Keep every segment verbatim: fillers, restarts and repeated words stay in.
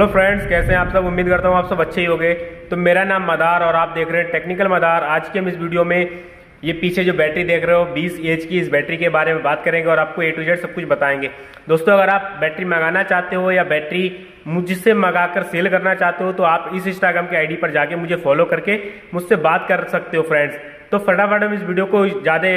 Hello friends, कैसे हैं आप सब। उम्मीद करता हूँ आप सब अच्छे ही होंगे। तो मेरा नाम मदार और आप देख रहे हैं टेक्निकल मदार। आज के हम इस वीडियो में ये पीछे जो बैटरी देख रहे हो बीस एएच की, इस बैटरी के बारे में बात करेंगे और आपको ए टू जेड सब कुछ बताएंगे। दोस्तों, अगर आप बैटरी मंगाना चाहते हो या बैटरी मुझसे मंगाकर सेल करना चाहते हो तो आप इस इंस्टाग्राम के आईडी पर जाके मुझे फॉलो करके मुझसे बात कर सकते हो फ्रेंड्स। तो फटाफट हम इस वीडियो को ज़्यादा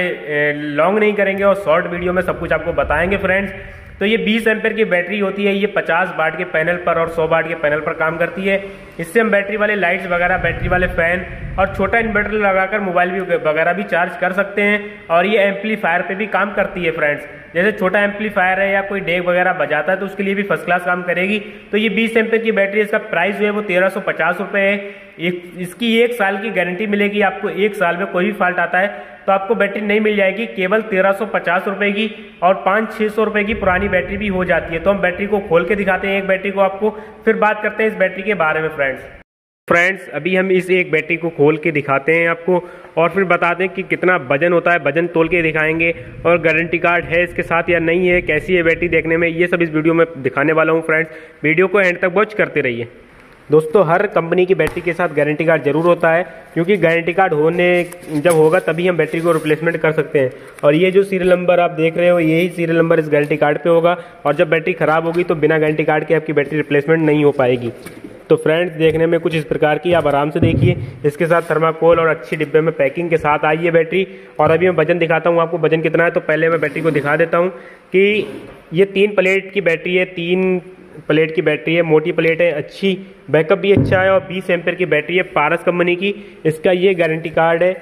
लॉन्ग नहीं करेंगे और शॉर्ट वीडियो में सब कुछ आपको बताएंगे फ्रेंड्स। तो ये बीस एम्पेयर की बैटरी होती है, ये पचास वाट के पैनल पर और सौ वाट के पैनल पर काम करती है। इससे हम बैटरी वाले लाइट्स वगैरह, बैटरी वाले फैन और छोटा इन्वर्टर लगाकर मोबाइल भी वगैरह भी चार्ज कर सकते हैं। और ये एम्पलीफायर पे भी काम करती है फ्रेंड्स। जैसे छोटा एम्पलीफायर है या कोई डेक वगैरह बजाता है तो उसके लिए भी फर्स्ट क्लास काम करेगी। तो ये बीस एम्पेयर की बैटरी, इसका प्राइस जो है वो तेरह सौ पचास रुपये है। एक, इसकी एक साल की गारंटी मिलेगी आपको। एक साल में कोई भी फॉल्ट आता है तो आपको बैटरी नहीं मिल जाएगी। केवल तेरह सौ पचास रुपये की और पाँच छः सौ रुपये की पुरानी बैटरी भी हो जाती है। तो हम बैटरी को खोल के दिखाते हैं एक बैटरी को आपको, फिर बात करते हैं इस बैटरी के बारे में फ्रेंड्स। फ्रेंड्स अभी हम इस एक बैटरी को खोल के दिखाते हैं आपको और फिर बताते हैं कि कितना वजन होता है। वजन तोल के दिखाएंगे और गारंटी कार्ड है इसके साथ या नहीं है, कैसी है बैटरी देखने में, ये सब इस वीडियो में दिखाने वाला हूँ फ्रेंड्स। वीडियो को एंड तक वॉच करते रहिए। दोस्तों, हर कंपनी की बैटरी के साथ गारंटी कार्ड जरूर होता है, क्योंकि गारंटी कार्ड होने जब होगा तभी हम बैटरी को रिप्लेसमेंट कर सकते हैं। और ये जो सीरियल नंबर आप देख रहे हो, यही सीरियल नंबर इस गारंटी कार्ड पे होगा। और जब बैटरी ख़राब होगी तो बिना गारंटी कार्ड के आपकी बैटरी रिप्लेसमेंट नहीं हो पाएगी। तो फ्रेंड्स, देखने में कुछ इस प्रकार की, आप आराम से देखिए। इसके साथ थर्माकोल और अच्छी डिब्बे में पैकिंग के साथ आई है बैटरी। और अभी मैं वजन दिखाता हूँ आपको वजन कितना है। तो पहले मैं बैटरी को दिखा देता हूँ कि ये तीन प्लेट की बैटरी है, तीन प्लेट की बैटरी है, मोटी प्लेट है, अच्छी बैकअप भी अच्छा है। और बीस एम्पेयर की बैटरी है पारस कंपनी की। इसका ये गारंटी कार्ड है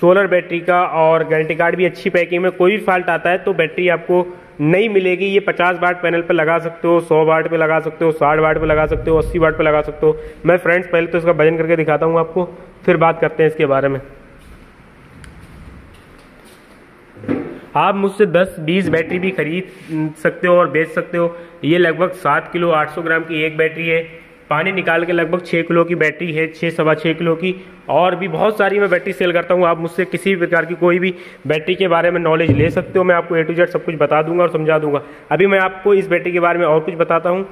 सोलर बैटरी का और गारंटी कार्ड भी अच्छी पैकिंग में। कोई भी फॉल्ट आता है तो बैटरी आपको नहीं मिलेगी। ये पचास वाट पैनल पर लगा सकते हो, सौ वाट पे लगा सकते हो, साठ वाट पे लगा सकते हो, अस्सी वाट पे लगा सकते हो। मैं फ्रेंड्स पहले तो इसका वजन करके दिखाता हूँ आपको, फिर बात करते हैं इसके बारे में। आप मुझसे दस बीस बैटरी भी खरीद सकते हो और बेच सकते हो। ये लगभग सात किलो आठ सौ ग्राम की एक बैटरी है। पानी निकाल के लगभग छः किलो की बैटरी है, छः सवा छः किलो की। और भी बहुत सारी मैं बैटरी सेल करता हूँ। आप मुझसे किसी भी प्रकार की कोई भी बैटरी के बारे में नॉलेज ले सकते हो। मैं आपको ए टू जेड सब कुछ बता दूंगा और समझा दूंगा। अभी मैं आपको इस बैटरी के बारे में और कुछ बताता हूँ।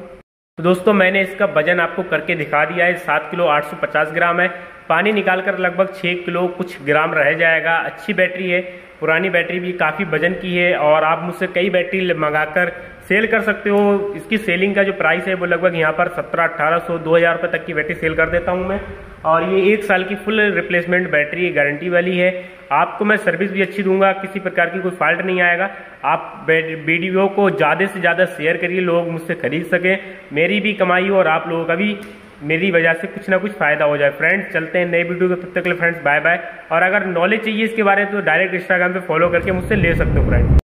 तो दोस्तों, मैंने इसका वजन आपको करके दिखा दिया है। सात किलो आठ सौ पचास ग्राम है। पानी निकाल कर लगभग छः किलो कुछ ग्राम रह जाएगा। अच्छी बैटरी है, पुरानी बैटरी भी काफ़ी वजन की है। और आप मुझसे कई बैटरी मंगाकर सेल कर सकते हो। इसकी सेलिंग का जो प्राइस है वो लगभग यहाँ पर सत्रह अट्ठारह सौ दो हज़ार रुपये तक की बैटरी सेल कर देता हूँ मैं। और ये एक साल की फुल रिप्लेसमेंट बैटरी गारंटी वाली है। आपको मैं सर्विस भी अच्छी दूंगा, किसी प्रकार की कोई फॉल्ट नहीं आएगा। आप वीडियो को ज़्यादा से ज़्यादा शेयर करिए, लोग मुझसे खरीद सकें, मेरी भी कमाई हो और आप लोगों का भी मेरी वजह से कुछ ना कुछ फायदा हो जाए। फ्रेंड्स, चलते हैं नई वीडियो के, तब तक के लिए फ्रेंड्स बाय बाय। और अगर नॉलेज चाहिए इसके बारे में तो डायरेक्ट इंस्टाग्राम पे फॉलो करके मुझसे ले सकते हो फ्रेंड्स।